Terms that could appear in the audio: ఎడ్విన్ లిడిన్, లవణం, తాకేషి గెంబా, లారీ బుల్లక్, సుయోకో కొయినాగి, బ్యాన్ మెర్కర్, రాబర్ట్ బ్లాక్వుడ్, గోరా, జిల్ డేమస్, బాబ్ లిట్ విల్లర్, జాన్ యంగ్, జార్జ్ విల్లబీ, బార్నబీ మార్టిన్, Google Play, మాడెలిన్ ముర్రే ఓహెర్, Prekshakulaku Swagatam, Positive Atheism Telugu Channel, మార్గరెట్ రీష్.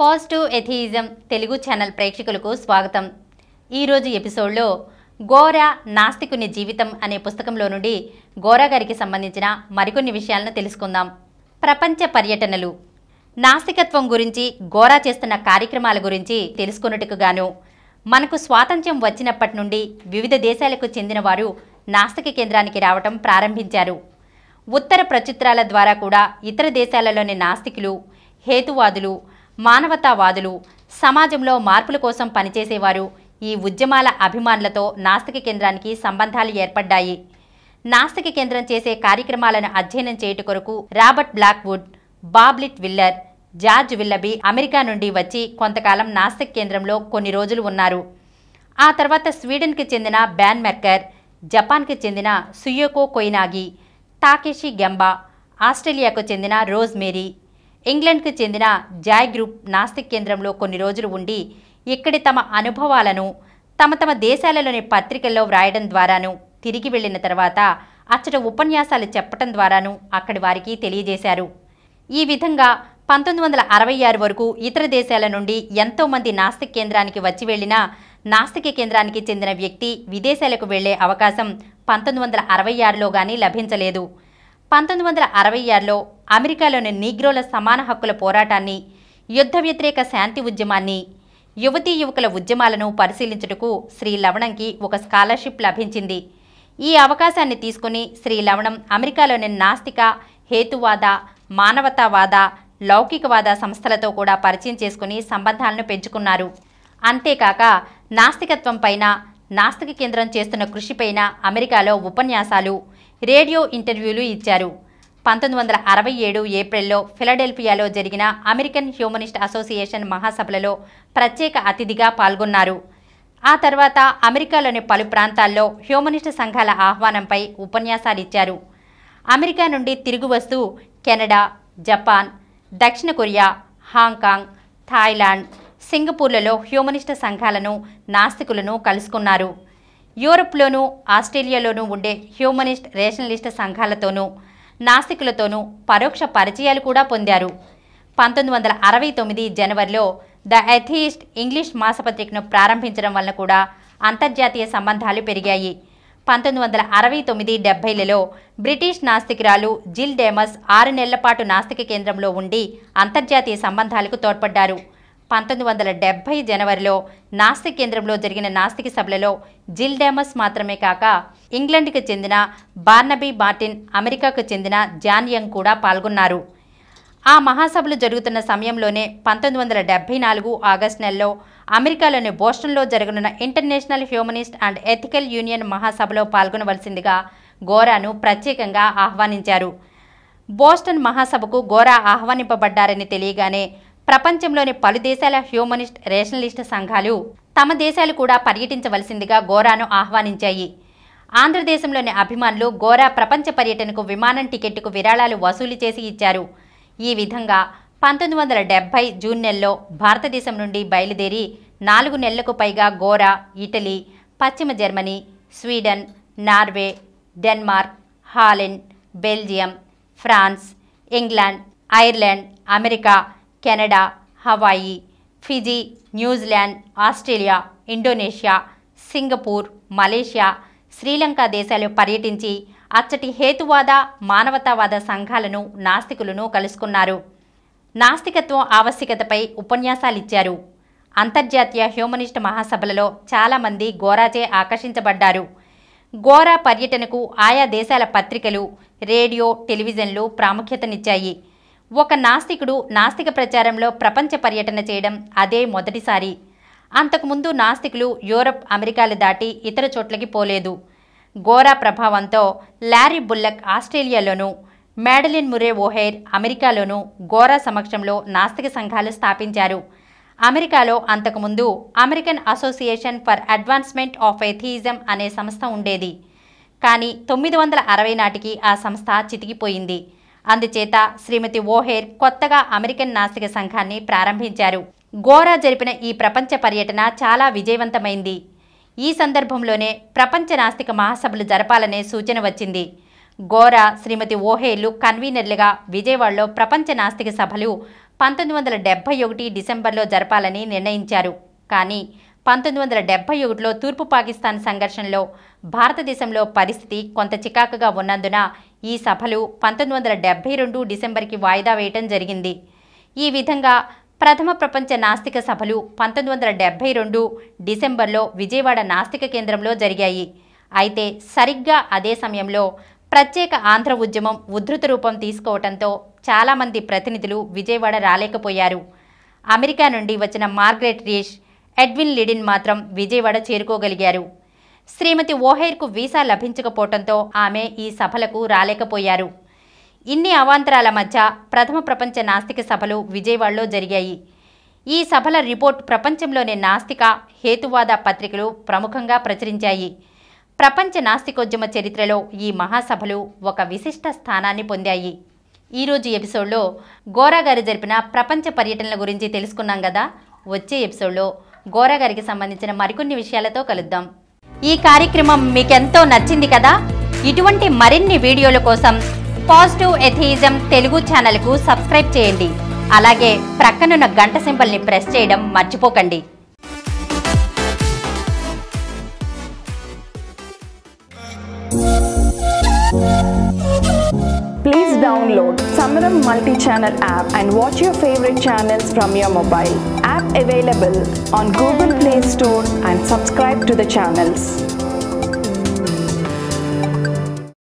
Positive Atheism Telugu Channel Prekshakulaku Swagatam. Ee roju episode lo Gora Nastikuni Jeevitam ane pustakam lo nundi Gora gariki sambandhinchina marikonni vishayalanu telusukundam. Prapancha paryatanalu. Nastikatvam gurinchi Gora chestunna karyakramalu gurinchi telusukonutuku gaanu manaku swatancham vachinapati nundi vivida desalaku chendina varu Nastika kendraniki ravatam prarambhincharu. Uttara prachitrala dwara kuda itara desalalone nastikulu hetuvadulu మానవతావాదులు సమాజంలో మార్పుల కోసం పనిచేసేవారు ఈ ఉద్యమాల అభిమానులతో నాస్తిక కేంద్రానికి సంబంధాలు ఏర్పడ్డాయి. నాస్తిక కేంద్రం చేసే కార్యక్రమాలను అధ్యయనం చేయట కొరకు రాబర్ట్ బ్లాక్వుడ్, బాబ్ లిట్ విల్లర్, జార్జ్ విల్లబీ America నుండి వచ్చి కొంతకాలం నాస్తిక కేంద్రంలో కొన్ని రోజులు ఉన్నారు. ఆ తర్వాత స్వీడన్కి చెందిన బ్యాన్ మెర్కర్, జపాన్కి చెందిన సుయోకో కొయినాగి, తాకేషి గెంబా, ఆస్ట్రేలియాకు చెందిన రోజ్మెరీ, ఇంగ్లండ్కు చెందిన జాయ్ గ్రూప్ నాస్తిక్ కేంద్రంలో కొన్ని రోజులు ఉండి ఇక్కడి తమ అనుభవాలను తమ దేశాలలోని పత్రికల్లో వ్రాయడం ద్వారాను తిరిగి వెళ్లిన తర్వాత అచ్చట ఉపన్యాసాలు చెప్పటం ద్వారాను అక్కడి వారికి తెలియజేశారు. ఈ విధంగా 1966 వరకు ఇతర దేశాల నుండి ఎంతోమంది నాస్తిక్ కేంద్రానికి వచ్చి వెళ్లినా నాస్తిక కేంద్రానికి చెందిన వ్యక్తి విదేశాలకు వెళ్లే అవకాశం 1966లో కానీ లభించలేదు. 1966లో అమెరికాలోని నీగ్రోల సమాన హక్కుల పోరాటాన్ని, యుద్ధ వ్యతిరేక శాంతి ఉద్యమాన్ని, యువతీ యువకుల ఉద్యమాలను పరిశీలించుటకు శ్రీ లవణంకి ఒక స్కాలర్షిప్ లభించింది. ఈ అవకాశాన్ని తీసుకుని శ్రీ లవణం అమెరికాలోని నాస్తిక, హేతువాద, మానవతావాద, లౌకికవాద సంస్థలతో కూడా పరిచయం చేసుకుని సంబంధాలను పెంచుకున్నారు. అంతేకాక నాస్తికత్వం పైన, నాస్తిక కేంద్రం చేస్తున్న కృషిపైన అమెరికాలో ఉపన్యాసాలు, రేడియో ఇంటర్వ్యూలు ఇచ్చారు. 1967 ఏప్రిల్లో ఫిలడెల్ఫియాలో జరిగిన అమెరికన్ హ్యూమనిస్ట్ అసోసియేషన్ మహాసభలలో ప్రత్యేక అతిథిగా పాల్గొన్నారు. ఆ తర్వాత అమెరికాలోని పలు ప్రాంతాల్లో హ్యూమనిస్ట్ సంఘాల ఆహ్వానంపై ఉపన్యాసాలిచ్చారు. అమెరికా నుండి తిరిగి వస్తూ కెనడా, జపాన్, దక్షిణ కొరియా, హాంకాంగ్, థాయిలాండ్, సింగపూర్లలో హ్యూమనిస్ట్ సంఘాలను, నాస్తికులను కలుసుకున్నారు. యూరప్లోనూ ఆస్ట్రేలియాలోనూ ఉండే హ్యూమనిస్ట్, రేషనలిస్ట్ సంఘాలతోనూ నాస్తికులతోనూ పరోక్ష పరిచయాలు కూడా పొందారు. 1969 జనవరిలో ద అథీయిస్ట్ ఇంగ్లీష్ మాసపత్రికను ప్రారంభించడం వలన కూడా అంతర్జాతీయ సంబంధాలు పెరిగాయి. 1969-70లలో బ్రిటిష్ నాస్తికురాలు జిల్ డేమస్ 6 నెలల పాటు నాస్తిక కేంద్రంలో ఉండి అంతర్జాతీయ సంబంధాలకు తోడ్పడ్డారు. 1970 జనవరిలో నాస్తిక కేంద్రంలో జరిగిన నాస్తిక సభలలో జిల్ డేమస్ మాత్రమే కాక ఇంగ్లండ్కి చెందిన బార్నబీ మార్టిన్, అమెరికాకు చెందిన జాన్ యంగ్ కూడా పాల్గొన్నారు. ఆ మహాసభలు జరుగుతున్న సమయంలోనే 1974 ఆగస్టు నెలలో అమెరికాలోని బోస్టన్లో జరగనున్న international humanist and ethical union మహాసభలో పాల్గొనవలసిందిగా గోరాను ప్రత్యేకంగా ఆహ్వానించారు. బోస్టన్ మహాసభకు గోరా ఆహ్వానింపబడ్డారని తెలియగానే ప్రపంచంలోని పలు దేశాల హ్యూమనిస్ట్, రేషనలిస్ట్ సంఘాలు తమ దేశాలు కూడా పర్యటించవలసిందిగా గోరాను ఆహ్వానించాయి. ఆంధ్రదేశంలోని అభిమానులు గోరా ప్రపంచ పర్యటనకు విమానం టికెట్కు విరాళాలు వసూలు చేసి ఇచ్చారు. ఈ విధంగా 1970 జూన్ నెలలో భారతదేశం నుండి బయలుదేరి 4 నెలలకు పైగా గోరా ఇటలీ, పశ్చిమ Germany, Sweden, Norway, Denmark, Holland, Belgium, France, England, Ireland, America, Canada, Hawaii, Fiji, New Zealand, Australia, Indonesia, Singapore, Malaysia, Sri Lanka దేశాలు పర్యటించి అచ్చటి హేతువాద, మానవతావాద సంఘాలను, నాస్తికులను కలుసుకున్నారు. నాస్తికత్వం ఆవశ్యకతపై ఉపన్యాసాలిచ్చారు. అంతర్జాతీయ హ్యూమనిస్ట్ మహాసభలలో చాలామంది గోరాచే ఆకర్షించబడ్డారు. గోరా పర్యటనకు ఆయా దేశాల పత్రికలు, రేడియో, టెలివిజన్లు ప్రాముఖ్యతనిచ్చాయి. ఒక నాస్తికుడు నాస్తిక ప్రచారంలో ప్రపంచ పర్యటన చేయడం అదే మొదటిసారి. అంతకుముందు నాస్తికులు యూరప్, అమెరికాలు దాటి ఇతర చోట్లకి పోలేదు. గోరా ప్రభావంతో లారీ బుల్లక్ ఆస్ట్రేలియాలోనూ, మాడెలిన్ ముర్రే ఓహెర్ అమెరికాలోనూ గోరా సమక్షంలో నాస్తిక సంఘాలు స్థాపించారు. అమెరికాలో అంతకుముందు American association for advancement of ఎథీయిజం అనే సంస్థ ఉండేది. కానీ 1960 నాటికి ఆ సంస్థ చితికిపోయింది. అందుచేత శ్రీమతి ఓహెర్ కొత్తగా అమెరికన్ నాస్తిక సంఘాన్ని ప్రారంభించారు. గోరా జరిపిన ఈ ప్రపంచ పర్యటన చాలా విజయవంతమైంది. ఈ సందర్భంలోనే ప్రపంచ నాస్తిక మహాసభలు జరపాలనే సూచన వచ్చింది. గోరా, శ్రీమతి ఓహేలు కన్వీనర్లుగా విజయవాడలో ప్రపంచ నాస్తిక సభలు 1971 డిసెంబర్లో జరపాలని నిర్ణయించారు. కానీ 1971లో తూర్పు పాకిస్తాన్ సంఘర్షణలో భారతదేశంలో పరిస్థితి కొంత చికాకుగా ఉన్నందున ఈ సభలు 1972 డిసెంబర్కి వాయిదా వేయటం జరిగింది. ఈ విధంగా ప్రథమ ప్రపంచ నాస్తిక సభలు 1972 డిసెంబర్లో విజయవాడ నాస్తిక కేంద్రంలో జరిగాయి. అయితే సరిగ్గా అదే సమయంలో ప్రత్యేక ఆంధ్ర ఉద్యమం ఉద్ధృత రూపం తీసుకోవటంతో చాలామంది ప్రతినిధులు విజయవాడ రాలేకపోయారు. అమెరికా నుండి వచ్చిన మార్గరెట్ రీష్, ఎడ్విన్ లిడిన్ మాత్రం విజయవాడ చేరుకోగలిగారు. శ్రీమతి ఓహెర్కు వీసా లభించకపోవటంతో ఆమె ఈ సభలకు రాలేకపోయారు. ఇన్ని అవాంతరాల మధ్య ప్రథమ ప్రపంచ నాస్తిక సభలు విజయవాడలో జరిగాయి. ఈ సభల రిపోర్ట్ ప్రపంచంలోని నాస్తిక, హేతువాద పత్రికలు ప్రముఖంగా ప్రచురించాయి. ప్రపంచ నాస్తికోద్యమ చరిత్రలో ఈ మహాసభలు ఒక విశిష్ట స్థానాన్ని పొందాయి. ఈరోజు ఎపిసోడ్లో గోరా గారు జరిపిన ప్రపంచ పర్యటనల గురించి తెలుసుకున్నాం కదా. వచ్చే ఎపిసోడ్లో గోరా గారికి సంబంధించిన మరికొన్ని విషయాలతో కలుద్దాం. ఈ కార్యక్రమం మీకెంతో నచ్చింది కదా. ఇటువంటి మరిన్ని వీడియోల కోసం పాజిటివ్ ఎథియిజం తెలుగు ఛానల్కు సబ్స్క్రైబ్ చేయండి. అలాగే ప్రక్కనున్న గంట సింబల్ని ప్రెస్ చేయడం మర్చిపోకండి. Please download Samaram multi-channel app and watch your favorite channels from your mobile. App available on Google Play Store and subscribe to the channels.